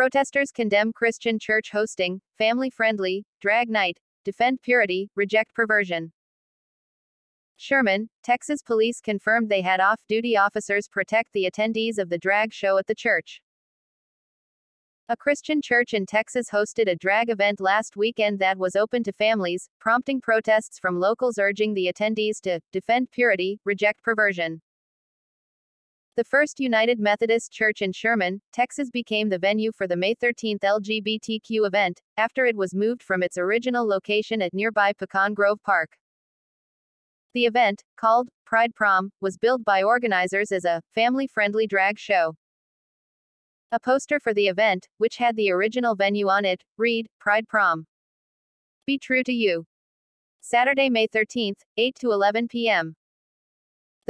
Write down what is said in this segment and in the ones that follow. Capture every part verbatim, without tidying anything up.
Protesters condemn Christian church hosting, family-friendly, drag night, defend purity, reject perversion. Sherman, Texas police confirmed they had off-duty officers protect the attendees of the drag show at the church. A Christian church in Texas hosted a drag event last weekend that was open to families, prompting protests from locals urging the attendees to defend purity, reject perversion. The First United Methodist Church in Sherman, Texas became the venue for the May thirteenth L G B T Q event, after it was moved from its original location at nearby Pecan Grove Park. The event, called Pride Prom, was billed by organizers as a family-friendly drag show. A poster for the event, which had the original venue on it, read, Pride Prom. Be true to you. Saturday, May thirteenth, eight to eleven p m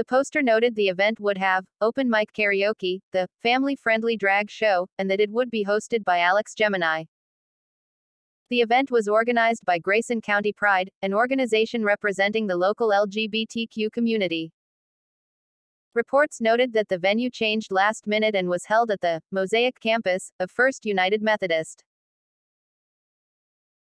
The poster noted the event would have open mic karaoke, the family-friendly drag show, and that it would be hosted by Alex Gemini. The event was organized by Grayson County Pride, an organization representing the local L G B T Q community. Reports noted that the venue changed last minute and was held at the Mosaic Campus of First United Methodist.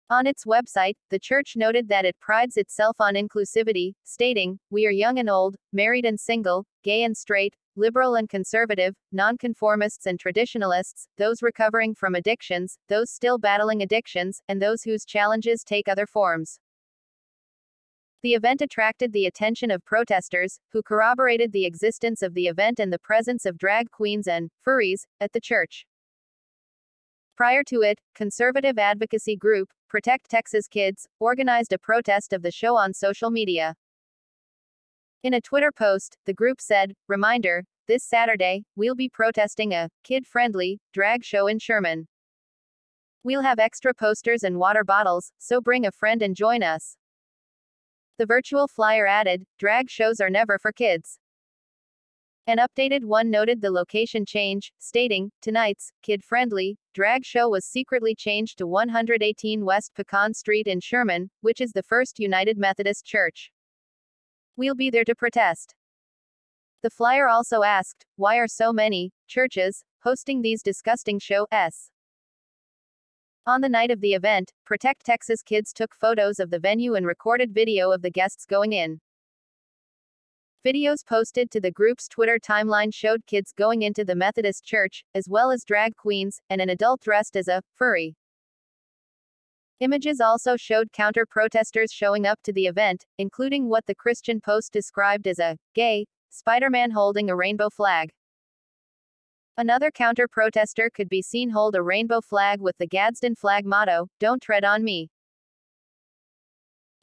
On its website, the church noted that it prides itself on inclusivity, stating, "We are young and old, married and single, gay and straight, liberal and conservative, nonconformists and traditionalists, those recovering from addictions, those still battling addictions, and those whose challenges take other forms." The event attracted the attention of protesters, who corroborated the existence of the event and the presence of drag queens and furries at the church. Prior to it, conservative advocacy group Protect Texas Kids organized a protest of the show on social media. In a Twitter post, the group said, "Reminder, this Saturday, we'll be protesting a kid-friendly drag show in Sherman. We'll have extra posters and water bottles, so bring a friend and join us." The virtual flyer added, "Drag shows are never for kids." An updated one noted the location change, stating, "Tonight's kid-friendly drag show was secretly changed to one eighteen West Pecan Street in Sherman, which is the First United Methodist Church. We'll be there to protest." The flyer also asked, "Why are so many churches hosting these disgusting shows?" On the night of the event, Protect Texas Kids took photos of the venue and recorded video of the guests going in. Videos posted to the group's Twitter timeline showed kids going into the Methodist church, as well as drag queens, and an adult dressed as a furry. Images also showed counter-protesters showing up to the event, including what the Christian Post described as a gay Spider-Man holding a rainbow flag. Another counter-protester could be seen hold a rainbow flag with the Gadsden flag motto, "Don't tread on me."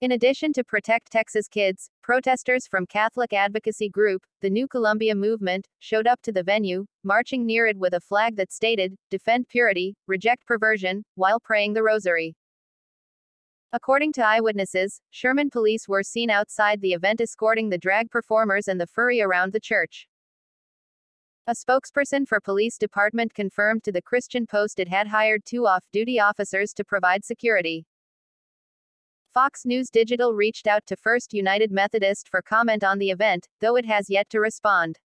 In addition to Protect Texas Kids, protesters from Catholic advocacy group, the New Columbia Movement, showed up to the venue, marching near it with a flag that stated, "Defend purity, reject perversion," while praying the rosary. According to eyewitnesses, Sherman police were seen outside the event escorting the drag performers and the furry around the church. A spokesperson for police department confirmed to the Christian Post it had hired two off-duty officers to provide security. Fox News Digital reached out to First United Methodist for comment on the event, though it has yet to respond.